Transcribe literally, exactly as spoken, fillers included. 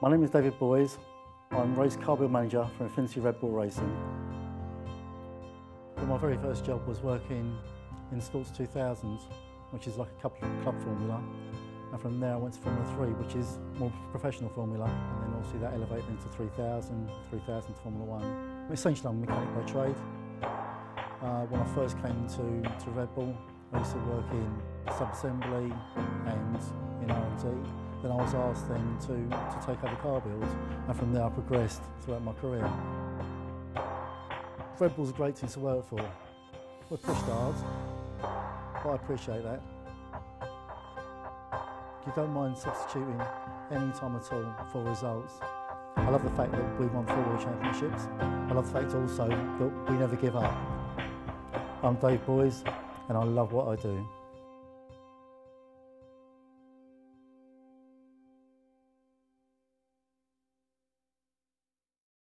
My name is David Boys. I'm race car build manager for Infiniti Red Bull Racing. But my very first job was working in Sports two thousand, which is like a club, club formula. And from there I went to Formula three, which is more professional formula. And then obviously that elevated into three thousand, three thousand to Formula one. Essentially I'm a mechanic by trade. Uh, when I first came to, to Red Bull, I used to work in SubAssembly and in R and D. Then I was asked then to, to take over car builds, and from there I progressed throughout my career. Red Bull's a great team to work for. We're pushed hard, but I appreciate that. You don't mind substituting any time at all for results. I love the fact that we won four world championships. I love the fact also that we never give up. I'm Dave Boys, and I love what I do.